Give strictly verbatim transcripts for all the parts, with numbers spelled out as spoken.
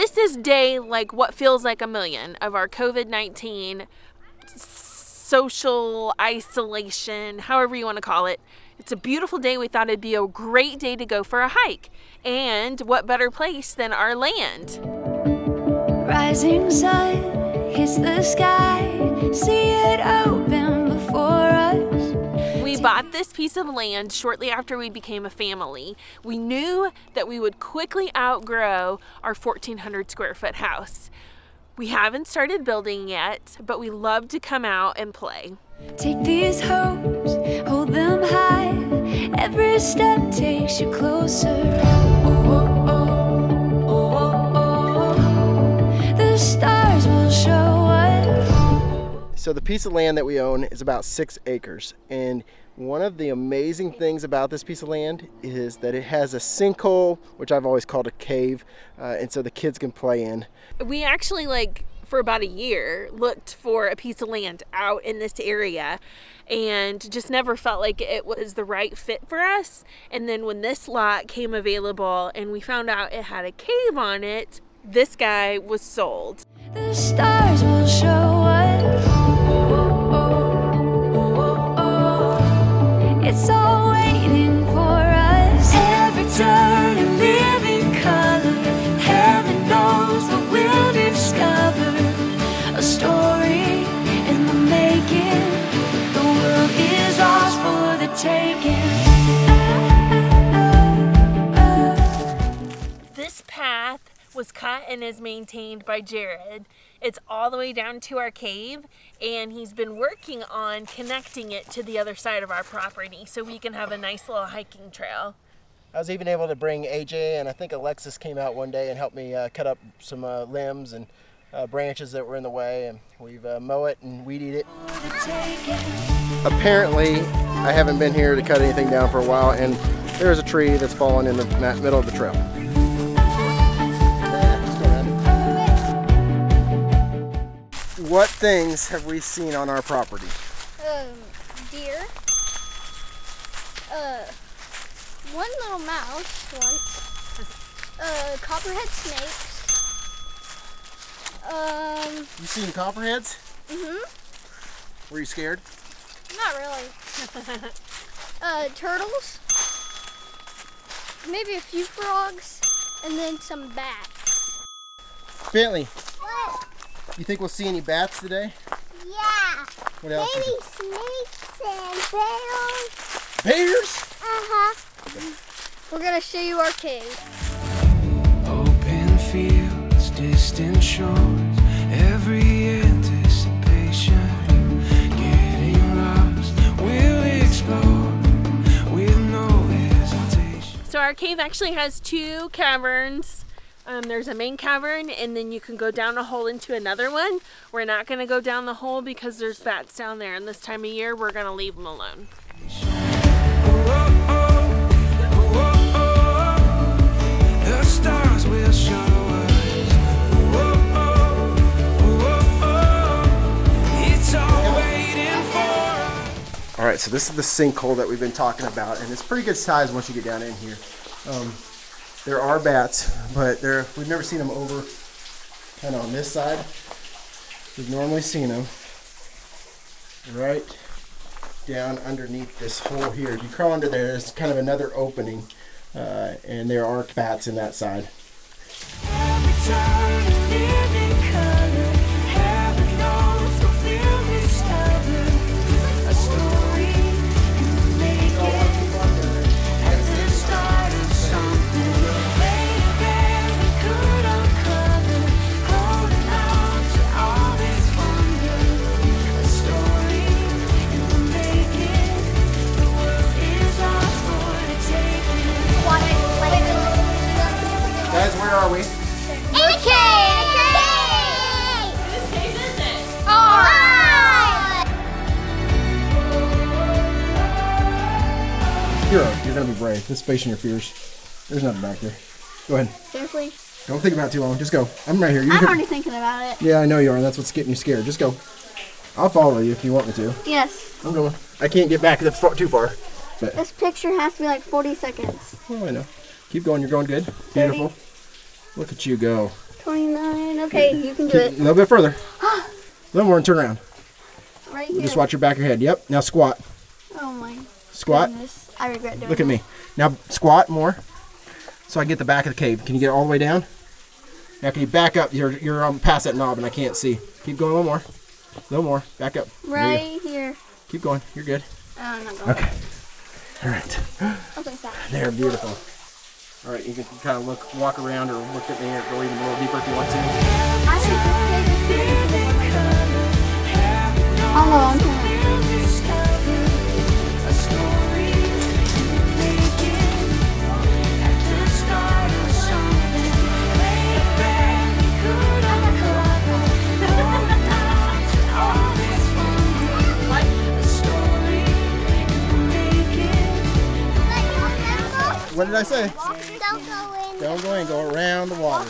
This is day like what feels like a million of our COVID nineteen social isolation, however you want to call it. It's a beautiful day. We thought it'd be a great day to go for a hike. And what better place than our land? Rising sun hits the sky, see it open before us. We bought this piece of land shortly after we became a family. We knew that we would quickly outgrow our fourteen hundred square foot house. We haven't started building yet, but we love to come out and play. Take these hopes, hold them high. Every step takes you closer. Oh, oh, oh, oh, oh, oh. The stars will show us. So the piece of land that we own is about six acres, and one of the amazing things about this piece of land is that it has a sinkhole, which I've always called a cave, uh, and so the kids can play in. We actually, like, for about a year, looked for a piece of land out in this area and just never felt like it was the right fit for us. And then when this lot came available and we found out it had a cave on it, this guy was sold. The stars will show us. It's all waiting for us. Every turn a living color. Heaven knows what we'll discover. A story in the making. The world is ours for the taking. This path was cut and is maintained by Jared. It's all the way down to our cave, and he's been working on connecting it to the other side of our property so we can have a nice little hiking trail. I was even able to bring A J, and I think Alexis came out one day and helped me uh, cut up some uh, limbs and uh, branches that were in the way, and we've uh, mow it and weed eat it. Apparently, I haven't been here to cut anything down for a while, and there's a tree that's fallen in the middle of the trail. What things have we seen on our property? Um, deer. Uh, one little mouse once. Uh, copperhead snakes. Um. You seen copperheads? Mm-hmm. Were you scared? Not really. uh, turtles. Maybe a few frogs, and then some bats. Bentley. What? You think we'll see any bats today? Yeah. What else? Maybe snakes and bears. Bears? Uh-huh. Okay. We're going to show you our cave. Open fields, distant shores, every anticipation. Getting lost, we'll explore with no hesitation. So our cave actually has two caverns. Um, there's a main cavern, and then you can go down a hole into another one. We're not going to go down the hole because there's bats down there, and this time of year we're going to leave them alone. The stars will show us. It's all waiting for us. All right, so this is the sinkhole that we've been talking about, and it's pretty good size once you get down in here. Um, There are bats, but they're, we've never seen them over kind of on this side. We've normally seen them right down underneath this hole here. If you crawl under there, there's kind of another opening, uh, and there are bats in that side. Where are we? In a cave! Whose cave is it? Alright! Hero, you're gonna be brave. Let's face in your fears. There's nothing back there. Go ahead. Seriously? Don't think about it too long. Just go. I'm right here. You I'm already thinking about it. Yeah, I know you are, and that's what's getting you scared. Just go. I'll follow you if you want me to. Yes. I'm going. I can't get back that's too far. But. This picture has to be like forty seconds. Oh, I know. Keep going. You're going good. Beautiful. Ready? Look at you go. twenty-nine. Okay, you can do it. A little bit further. A little more and turn around. Right here. Just watch your back of your head. Yep. Now squat. Oh my. Squat. Goodness. I regret doing that. Look at me. Now squat more so I can get the back of the cave. Can you get all the way down? Now can you back up? You're, you're um, past that knob and I can't see. Keep going a little more. A little more. Back up. Right here. Keep going. You're good. Uh, I'm not going. Okay. All right. Okay, stop. They're beautiful. All right, you can kind of look, walk around or look at me or go even a little deeper if you want to. Hold on. What did I say? Don't go in. Don't go in. Go around the water.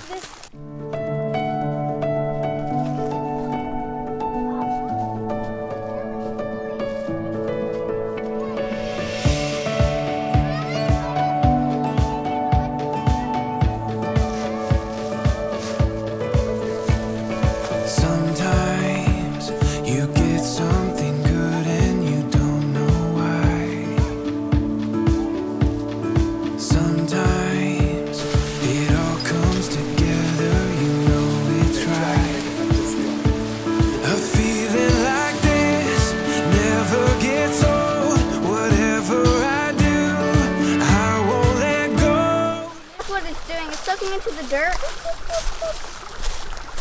Into the dirt,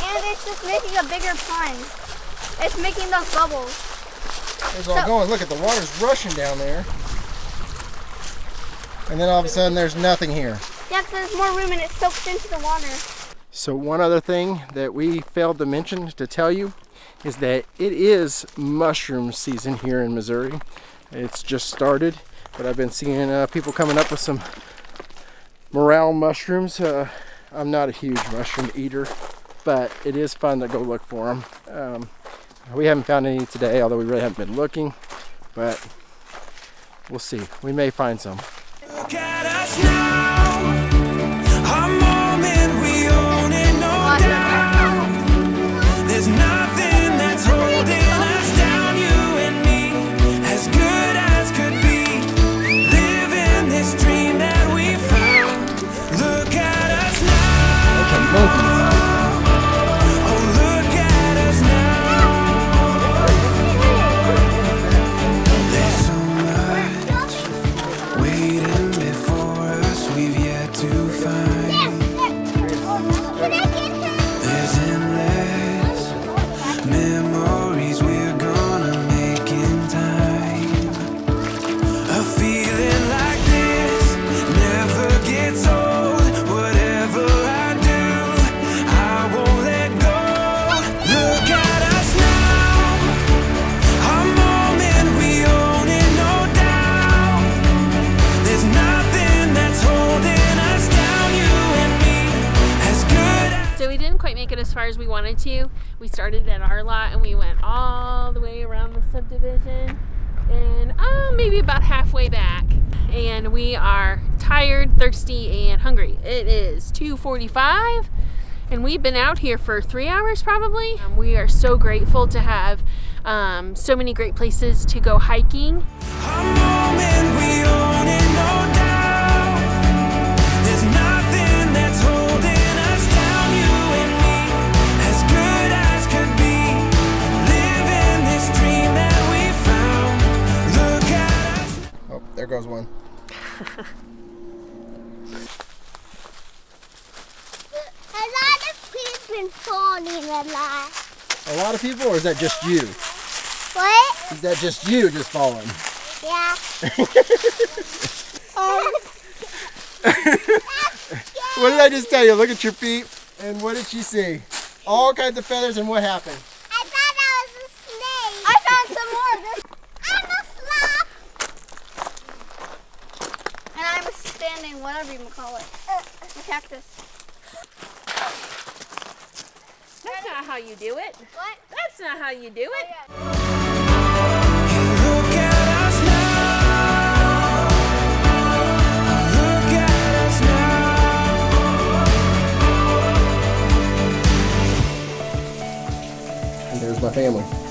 and it's just making a bigger pond. It's making those bubbles. It's all so, going. Look at the water's rushing down there, and then all of a sudden there's nothing here. Yeah, because there's more room and it soaks into the water. So one other thing that we failed to mention to tell you is that it is mushroom season here in Missouri. It's just started, but I've been seeing uh, people coming up with some morel mushrooms. uh, I'm not a huge mushroom eater, but it is fun to go look for them. Um, we haven't found any today, although we really haven't been looking, but we'll see. We may find some. Look at us now. As we wanted to. We started at our lot and we went all the way around the subdivision and um, maybe about halfway back, and we are tired, thirsty, and hungry. It is two forty-five and we've been out here for three hours probably. Um, we are so grateful to have um, so many great places to go hiking. There goes one. A lot of people falling a lot. A lot of people, or is that just you? What? Is that just you just falling? Yeah. um, what did I just tell you? Look at your feet, and what did she see? All kinds of feathers, and what happened? I thought that was a snake. I found some more of this. Standing, whatever you call it, a cactus. That's not how you do it. What? That's not how you do it. Oh, yeah. family.